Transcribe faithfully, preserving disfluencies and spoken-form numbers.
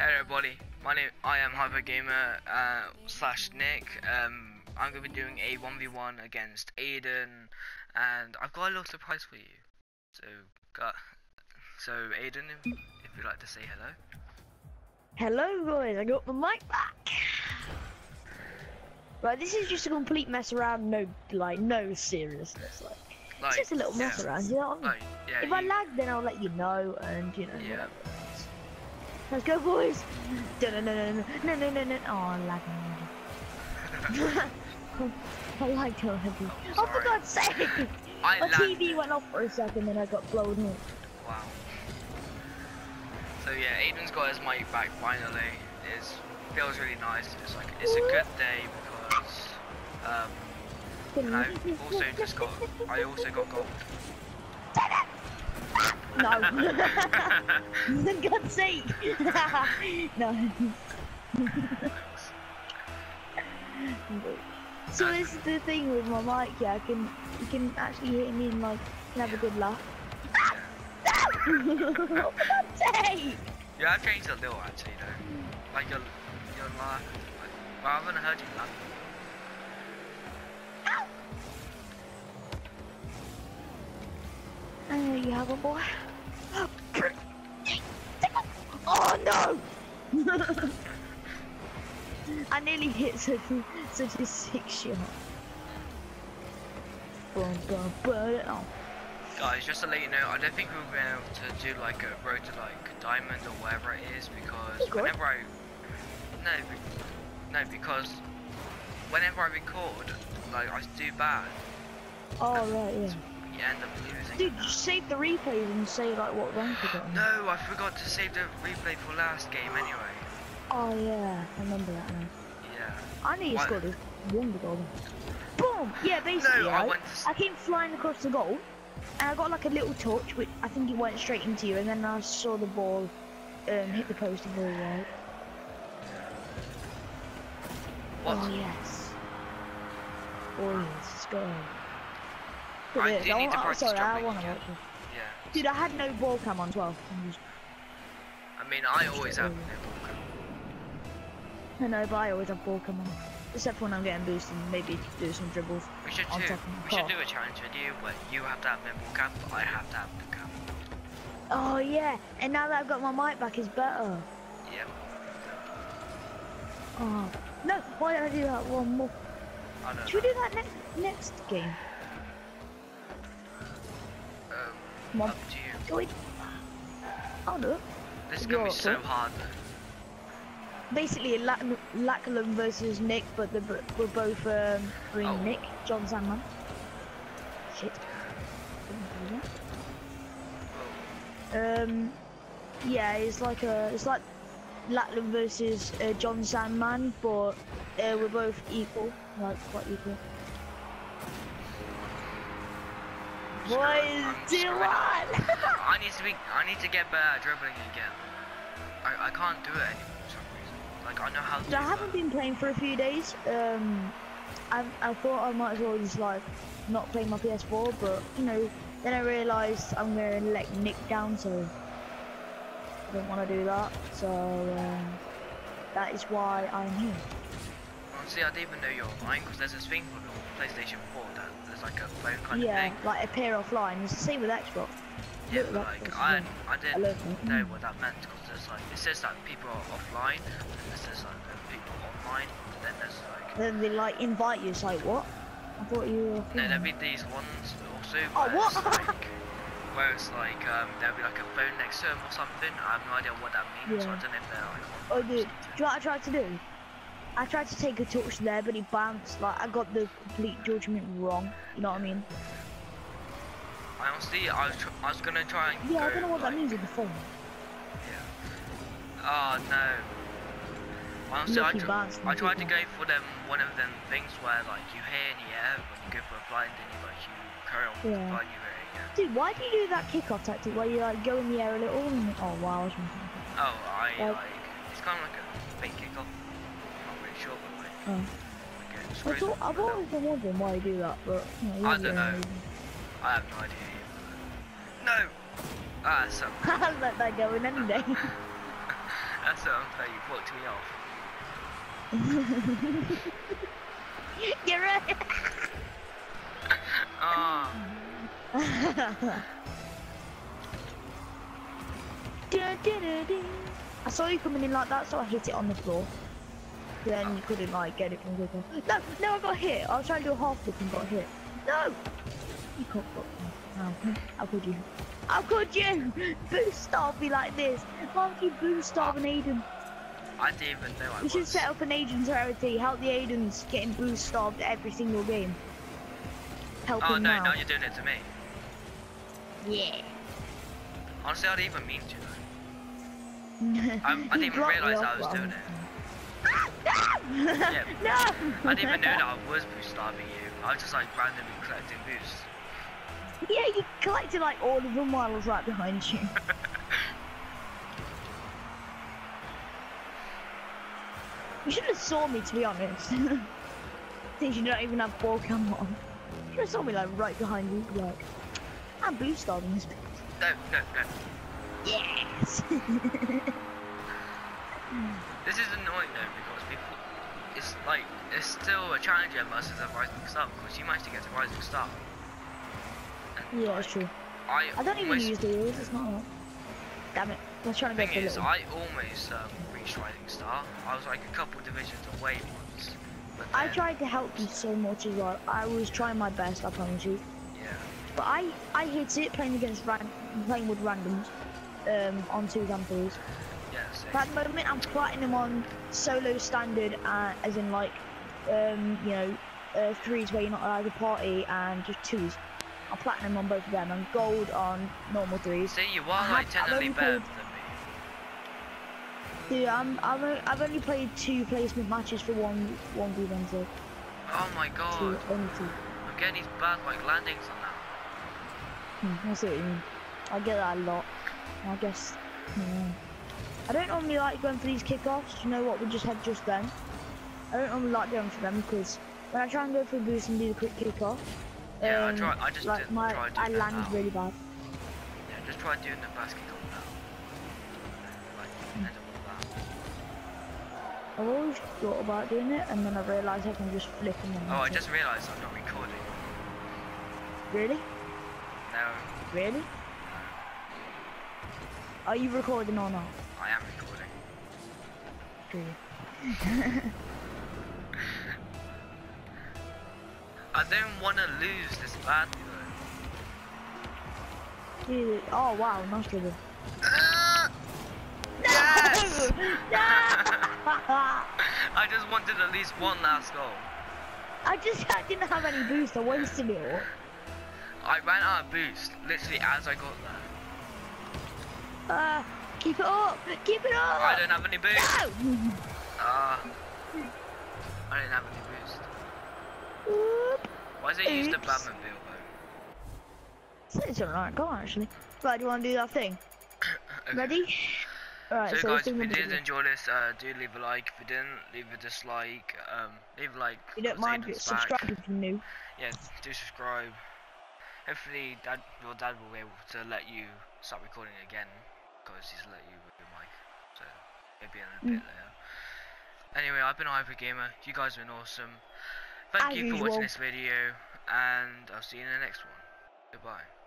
Hey everybody, my name I am Hypergamer uh, slash Nick. Um, I'm gonna be doing a one v one against Aiden, and I've got a little surprise for you. So, got so Aiden, if, if you'd like to say hello. Hello guys, I got the mic back. Right, this is just a complete mess around. No, like no seriousness. Like, like it's just a little yeah. mess around. You know what I mean? Like, yeah, if you... I lag, then I'll let you know, and you know. Yeah. Whatever. Let's go, boys! No, no, no, no, no, no, no, no. Oh, I'm lagging. I lagged so heavy. Oh, for God's sake! My T V went off for a second, and I got blown up. Wow. So yeah, Aiden's got his mic back finally. It feels really nice. It's like it's a good day because um, and I also just got I also got gold. No. For God's sake. No. So this is the thing with my mic, yeah, I can you can actually hit me and like can have a good laugh. No! For God's sake! Yeah, I've changed a little actually though. Like your your laugh like, well, I haven't heard you laugh. I know you have a boy. Oh no! I nearly hit such a, such a sick shot. Oh. Guys, just to let you know, I don't think we'll be able to do like a road to like diamond or whatever it is because okay. whenever I no be... no because whenever I record, like I do bad. Oh and right, yeah. End up losing. Dude, you save the replays and say like what rank you got. No, I forgot to save the replay for last game anyway. Oh yeah, I remember that now. Yeah. I knew you what? scored a wonder goal. Boom! Yeah, basically, no, I, right, to... I came flying across the goal, and I got like a little touch, which I think it went straight into you, and then I saw the ball um, hit the post and go wide. What? Oh yes. Oh yes, it's going. I do need to practice jumping. I want to watch it. Yeah. Dude, I had no ball cam on as well. I mean, I always have no ball cam. I know, but I always have ball cam on. Except when I'm getting boosted and maybe do some dribbles. We should do, we should do a challenge video where you have to have no ball cam, but I have to have ball cam. Oh yeah, and now that I've got my mic back, it's better. Yep. Oh, no, why did I do that one more? I don't know. Should we do that next next game? Come on. Up to you. Go in. I'll do it. This is going to be so hard though. Basically, Lacklan versus Nick, but the, we're both um, green oh. Nick, John Sandman. Shit. Oh. Um, yeah, it's like a, it's like Lacklan versus uh, John Sandman, but uh, we're both equal, like quite equal. Boys, do what? I need to be. I need to get better at dribbling again. I I can't do it anymore for some reason. Like I know how. To do I haven't that. been playing for a few days. Um, I I thought I might as well just like not play my P S four, but you know, then I realised I'm gonna let Nick down, so I don't want to do that. So um, that is why I'm here. Honestly, I didn't even know you were online because there's this thing called PlayStation four that there's like a phone kind yeah, of thing. Yeah, like appear offline. It's the same with Xbox. Yeah, but like I, I didn't I know what that meant because there's like it says that people are offline and it says like people online. But then there's like then they like invite you. It's like what? I thought you were. No, there'll be these ones also. Oh what? It's like, where it's like um, there'll be like a phone next to them or something. I have no idea what that means. Yeah. So I don't know if they're like. Oh dude, do you know what I tried to do? I tried to take a touch there, but he bounced. Like I got the complete judgment wrong. You know what I mean? I honestly, I was, tr I was gonna try and. Yeah, go, I don't know what like... that means in the phone. Yeah. Oh no. Honestly, I, tr I tried to go for them. One of them things where like you hear in the air when you go for a blind, and you like you carry on with yeah. the blind, you hear it again. Dude, why do you do that kickoff tactic where you like go in the air a little? And... Oh wow. I was oh, I like, like it's kind of like a fake kickoff. Oh. Okay, I thought, I've always been wondering why you do that, but no, I don't know. Anything. I have no idea. No. Ah, so. I'll let that go in any day. That's what now that you plucked me off. You're right. Oh. I saw you coming in like that, so I hit it on the floor. Then you couldn't like get it from Google. No, no, I got hit. I was trying to do a half flip and got hit. No, you can't fuck me. No. How could you? How could you boost starve me like this? Why would you boost starve an Aiden? I didn't even know. I we should was. set up an Aiden charity. Help the Aidens getting boost starved every single game. Help oh, them no, now. no, you're doing it to me. Yeah. Honestly, I didn't even mean to. I, I didn't even realise I was doing it. Yeah. No! I didn't even know that I was boost starving you. I was just like randomly collecting boosts. Yeah, you collected like all of them while I was right behind you. You should have saw me, to be honest. Since you don't even have ball cam on. You should have saw me like right behind you, like, I'm boost starving this bitch. No, no, no. Yes! This is annoying though, because people, it's like, it's still a challenger versus a rising star, because you managed to get a rising star. And yeah, like, it's true. I, I don't even use those, it's not right. Damn it, I was trying to get it. I almost um, reached rising star, I was like a couple divisions away once. But then... I tried to help you so much as well, I was trying my best, I promise you. Yeah. But I, I hit it playing against, ran playing with randoms. Um, on two examples. Yes. Yeah, at the moment, I'm platinum on solo standard, uh, as in like, um, you know, uh, threes where you're not allowed to party, and just twos. I'm platinum on both of them. I'm gold on normal threes. See, you are like technically better than me. Yeah, I'm. I've I've only played two placement matches for one one v one. So. Oh my god. Two, only two. I'm getting these bad like landings on that. Hmm, that's it. I get that a lot. I guess, yeah. I don't normally like going for these kickoffs. You know what? We just had just then. I don't normally like going for them because when I try and go for a boost and do the quick kickoff, yeah, um, I try. I just like didn't my, try doing I that land now. really bad. Yeah, just try doing the basket on that. Like, end up with that. I've always thought about doing it, and then I realised I can just flip and then. Oh, I just realised I'm not recording. Really? No. Really? Are you recording or not? I am recording. Good. I don't want to lose this badly though. Dude, oh wow, nice dribble. Uh, yes! I just wanted at least one last goal. I just I didn't have any boost, I wasted it all. I ran out of boost, literally as I got there. Uh, keep it up! Keep it up! I don't have any boost! No! Uh, I didn't have any boost. Oop. Why does it use the Batmobile though? It's alright, go on actually. Right, do you want to do that thing? Okay. Ready? Alright, so, so guys, if you did enjoy this, uh, do leave a like. If you didn't, leave a dislike. Um, leave a like. If you don't mind, if subscribe if you're new. Yeah, do subscribe. Hopefully dad, your dad will be able to let you start recording again. Because he's let you with your mic, so maybe a little mm. bit later. Anyway, I've been Hypergamer. You guys have been awesome. Thank As you for usual. watching this video, and I'll see you in the next one. Goodbye.